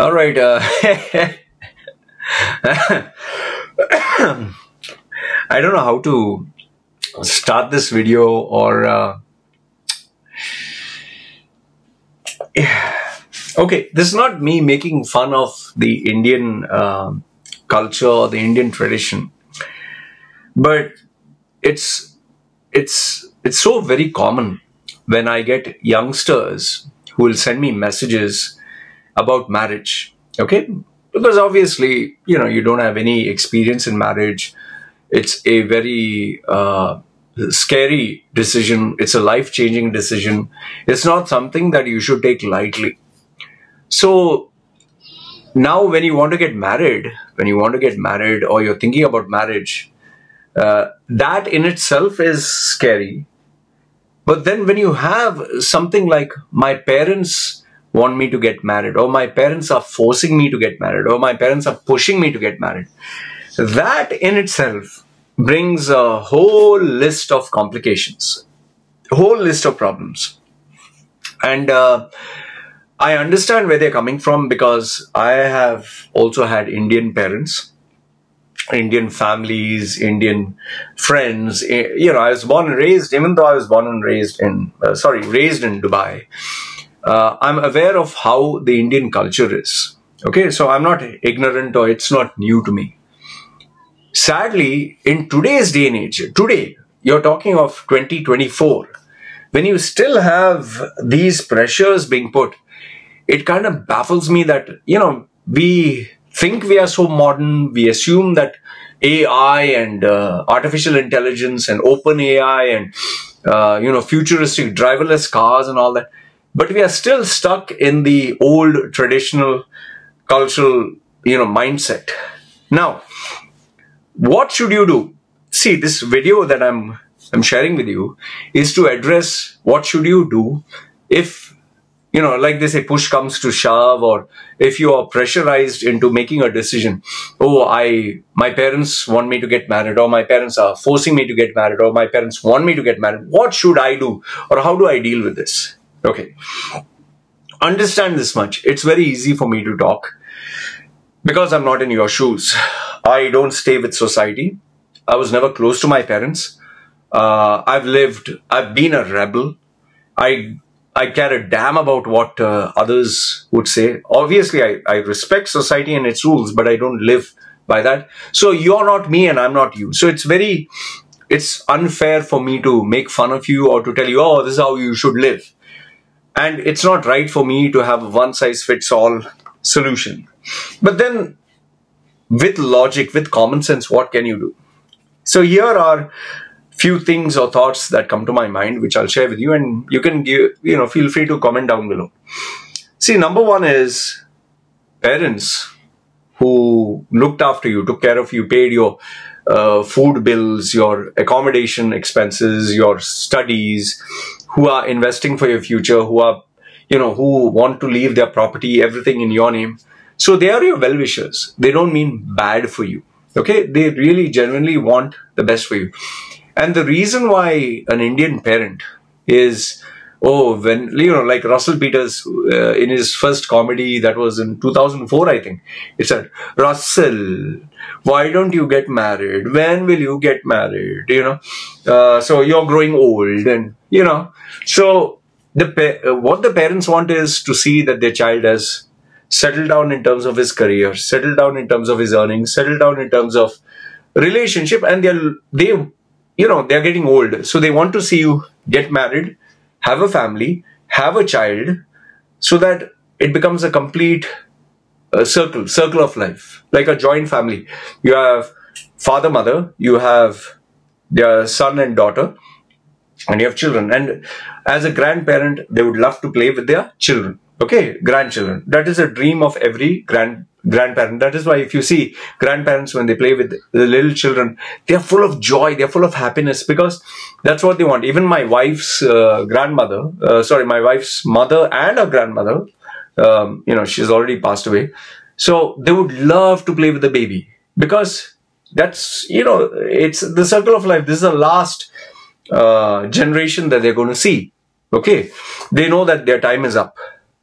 All right. I don't know how to start this video, or okay, this is not me making fun of the Indian culture or the Indian tradition, but it's so very common when I get youngsters who will send me messages about marriage, okay? Because obviously, you know, you don't have any experience in marriage. It's a very scary decision. It's a life-changing decision. It's not something that you should take lightly. So now when you want to get married, or you're thinking about marriage, that in itself is scary. But then when you have something like, my parents want me to get married, or my parents are forcing me to get married, or my parents are pushing me to get married, that in itself brings a whole list of complications, a whole list of problems. And I understand where they're coming from, because I have also had Indian parents, Indian families, Indian friends. You know, I was born and raised, even though I was born and raised in, raised in Dubai, I'm aware of how the Indian culture is. Okay, so I'm not ignorant, or it's not new to me. Sadly, in today's day and age, today, you're talking of 2024, when you still have these pressures being put, it kind of baffles me that, you know, we think we are so modern, we assume that AI and artificial intelligence and open AI and, you know, futuristic driverless cars and all that, but we are still stuck in the old traditional cultural, you know, mindset. Now, what should you do? See, this video that I'm sharing with you is to address what should you do if, you know, like they say, push comes to shove, or if you are pressurized into making a decision. Oh, my parents want me to get married, or my parents are forcing me to get married, or my parents want me to get married. What should I do, or how do I deal with this? Okay, understand this much. It's very easy for me to talk, because I'm not in your shoes. I don't stay with society. I was never close to my parents. I've been a rebel. I care a damn about what others would say. Obviously, I respect society and its rules, but I don't live by that. So you're not me and I'm not you. So it's unfair for me to make fun of you, or to tell you, oh, this is how you should live. And it's not right for me to have a one-size-fits-all solution. But then, with logic, with common sense, what can you do? So here are few things or thoughts that come to my mind, which I'll share with you, and you can give, you know, feel free to comment down below. See, number one is parents who looked after you, took care of you, paid your food bills, your accommodation expenses, your studies, who are investing for your future, who are, you know, who want to leave their property, everything in your name. So they are your well-wishers. They don't mean bad for you, okay? They really genuinely want the best for you. And the reason why an Indian parent is, oh, when, you know, like Russell Peters in his first comedy, that was in 2004, I think, it said, Russell, why don't you get married? When will you get married? You know, so you're growing old, and, you know, so what the parents want is to see that their child has settle down in terms of his career, settle down in terms of his earnings, settle down in terms of relationship, and they're getting old. So they want to see you get married, have a family, have a child, so that it becomes a complete circle of life, like a joint family. You have father, mother, you have their son and daughter, and you have children. And as a grandparent, they would love to play with their children. Okay, grandchildren. That is a dream of every grandparent. That is why if you see grandparents, when they play with the little children, they are full of joy. They are full of happiness, because that's what they want. Even my wife's my wife's mother and her grandmother, you know, she's already passed away. So they would love to play with the baby, because that's, you know, it's the circle of life. This is the last generation that they're going to see. Okay, they know that their time is up.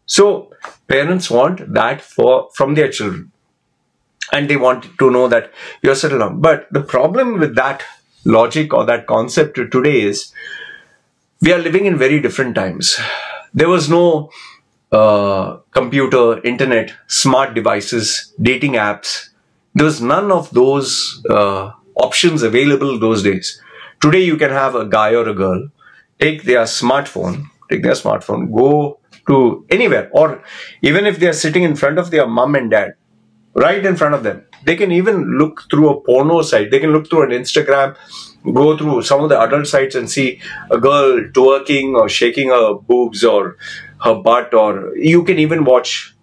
So Parents want that from their children, and they want to know that you're settled down. But the problem with that logic or that concept today is we are living in very different times. There was no computer, internet, smart devices, dating apps. There was none of those options available those days. Today you can have a guy or a girl take their smartphone, go to anywhere, or even if they are sitting in front of their mom and dad, right in front of them, they can even look through a porno site. They can look through an Instagram, go through some of the adult sites and see a girl twerking or shaking her boobs or her butt, or you can even watch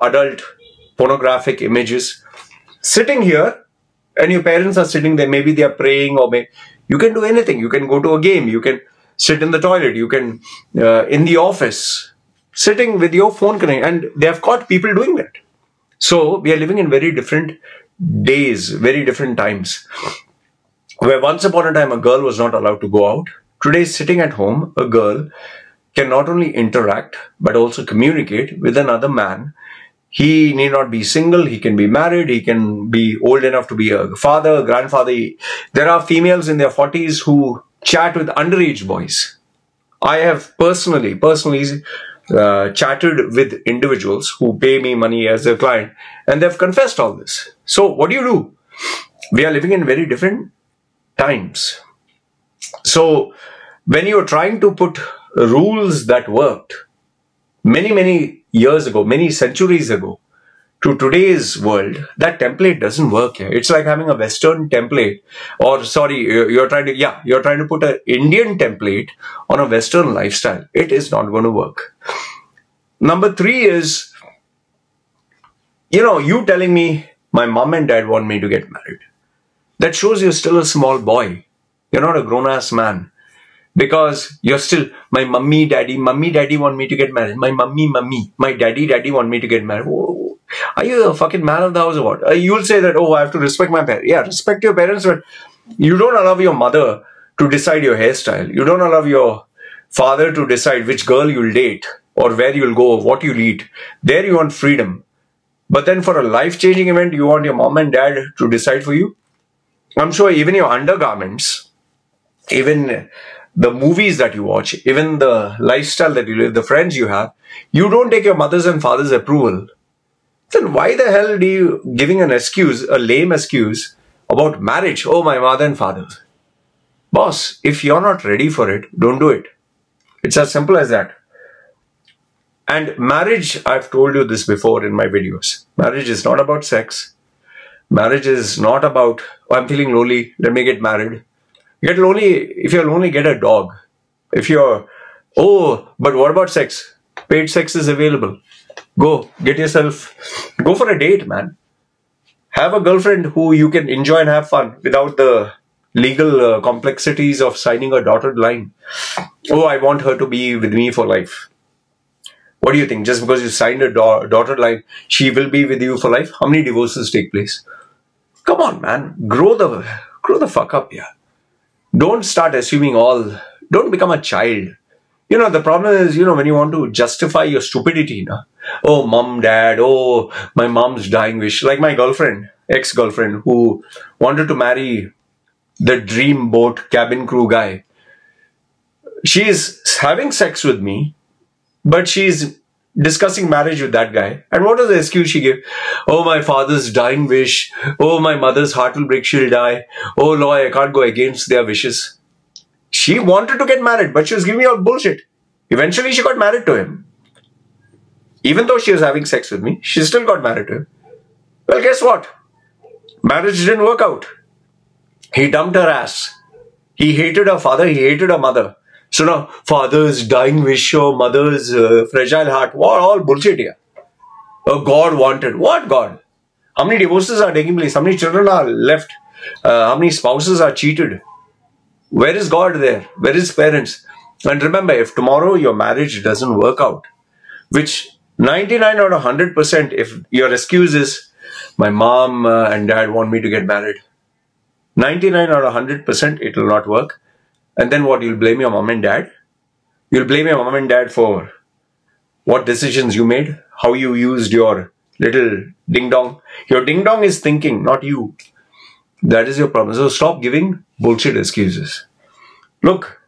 adult pornographic images. Sitting here, and your parents are sitting there, maybe they are praying, or you can do anything. You can go to a game, you can sit in the toilet, you can in the office, sitting with your phone connected, and they have caught people doing that. So we are living in very different days, very different times, where once upon a time a girl was not allowed to go out. Today, sitting at home, a girl can not only interact but also communicate with another man. He need not be single, he can be married, he can be old enough to be a father, a grandfather. There are females in their 40s who chat with underage boys. I have personally chatted with individuals who pay me money as their client, and they've confessed all this. So what do you do? We are living in very different times. So when you're trying to put rules that worked many years ago, many centuries ago, to today's world, that template doesn't work here. It's like having a Western template, or sorry, you're trying to put an Indian template on a Western lifestyle. It is not going to work. Number 3 is, you telling me my mom and dad want me to get married. That shows you're still a small boy. You're not a grown-ass man, because you're still, my mummy, daddy want me to get married. My mummy, my daddy want me to get married. Whoa. Are you a fucking man of the house or what? You'll say that, oh, I have to respect my parents. Yeah, respect your parents, but you don't allow your mother to decide your hairstyle. You don't allow your father to decide which girl you'll date or where you'll go or what you'll eat. There you want freedom. But then for a life-changing event, you want your mom and dad to decide for you? I'm sure even your undergarments, even the movies that you watch, even the lifestyle that you live, the friends you have, you don't take your mother's and father's approval. Then why the hell do you giving an excuse, a lame excuse about marriage? Oh, my mother and father. Boss, if you're not ready for it, don't do it. It's as simple as that. And marriage, I've told you this before in my videos. Marriage is not about sex. Marriage is not about, oh, I'm feeling lonely, let me get married. Get lonely, if you're lonely, get a dog. If you're, oh, but what about sex? Paid sex is available. Go, get yourself, go for a date, man. Have a girlfriend who you can enjoy and have fun without the legal complexities of signing a dotted line. Oh, I want her to be with me for life. What do you think? Just because you signed a dotted line, she will be with you for life? How many divorces take place? Come on, man. Grow the fuck up here. Don't start assuming all. Don't become a child. The problem is, when you want to justify your stupidity, na? Oh, mom, dad, oh, my mom's dying wish. Like my girlfriend, ex-girlfriend, who wanted to marry the dream boat cabin crew guy. She is having sex with me, but she's discussing marriage with that guy. And what was the excuse she gave? Oh, my father's dying wish. Oh, my mother's heart will break, she'll die. Oh, Lord, I can't go against their wishes. She wanted to get married, but she was giving me all bullshit. Eventually, she got married to him. Even though she was having sex with me, she still got married to him. Well, guess what? Marriage didn't work out. He dumped her ass. He hated her father. He hated her mother. So now, father's dying wish or mother's fragile heart. What all bullshit here. Oh, God wanted. What God? How many divorces are taking place? How many children are left? How many spouses are cheated? Where is God there? Where is parents? And remember, if tomorrow your marriage doesn't work out, which 99 out of 100%, if your excuse is, my mom and dad want me to get married, 99 out of 100%, it will not work. And then what? You'll blame your mom and dad? You'll blame your mom and dad for what decisions you made, how you used your little ding-dong. Your ding-dong is thinking, not you. That is your problem. So stop giving bullshit excuses. Look,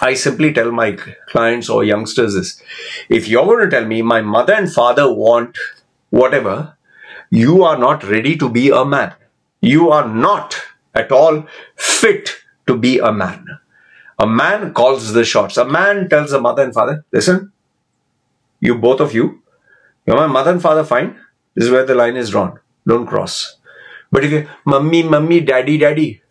I simply tell my clients or youngsters this. If you're going to tell me my mother and father want whatever, you are not ready to be a man. You are not at all fit to be a man. A man calls the shots. A man tells the mother and father, listen, you both of you, you're my mother and father, fine. This is where the line is drawn. Don't cross. But if you're mummy, mummy, daddy, daddy,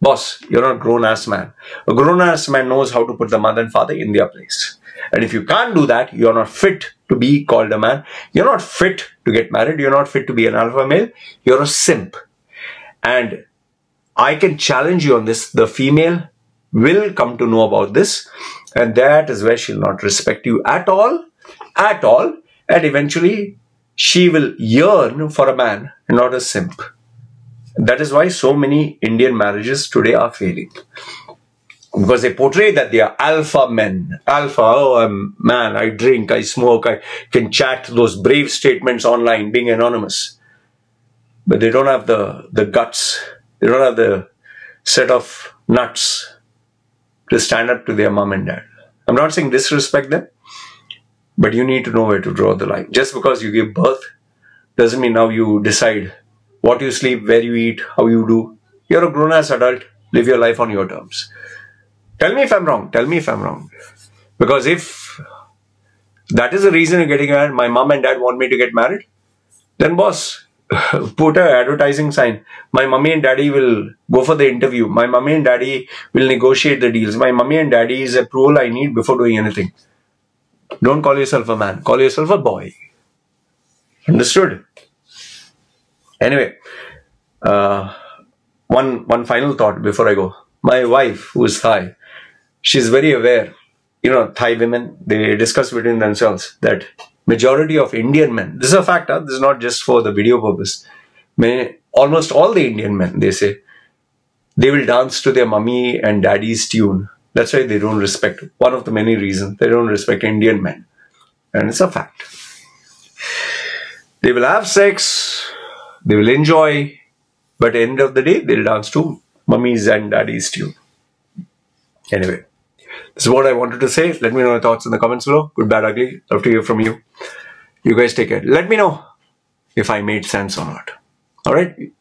boss, you're not a grown-ass man. A grown-ass man knows how to put the mother and father in their place. And if you can't do that, you're not fit to be called a man. You're not fit to get married. You're not fit to be an alpha male. You're a simp. And I can challenge you on this. The female will come to know about this. And that is where she'll not respect you at all. At all. And eventually, she will yearn for a man and not a simp. That is why so many Indian marriages today are failing. Because they portray that they are alpha men. Alpha, oh, I'm man, I drink, I smoke, I can chat those brave statements online, being anonymous. But they don't have the guts. They don't have the set of nuts to stand up to their mom and dad. I'm not saying disrespect them, but you need to know where to draw the line. Just because you give birth doesn't mean now you decide what you sleep, where you eat, how you do. You're a grown-ass adult. Live your life on your terms. Tell me if I'm wrong. Tell me if I'm wrong. Because if that is the reason you're getting married, my mom and dad want me to get married, then boss, put an advertising sign. My mommy and daddy will go for the interview. My mommy and daddy will negotiate the deals. My mommy and daddy's approval I need before doing anything. Don't call yourself a man. Call yourself a boy. Understood? Anyway, one final thought before I go. My wife, who is Thai, she's very aware. You know, Thai women, they discuss between themselves that majority of Indian men, this is a fact, huh? This is not just for the video purpose. Almost all the Indian men, they say, they will dance to their mummy and daddy's tune. That's why they don't respect, one of the many reasons, they don't respect Indian men. And it's a fact. They will have sex, they will enjoy, but at the end of the day, they'll dance to mummies and daddies too. Anyway, this is what I wanted to say. Let me know your thoughts in the comments below. Good, bad, ugly. Love to hear from you. You guys take care. Let me know if I made sense or not. All right.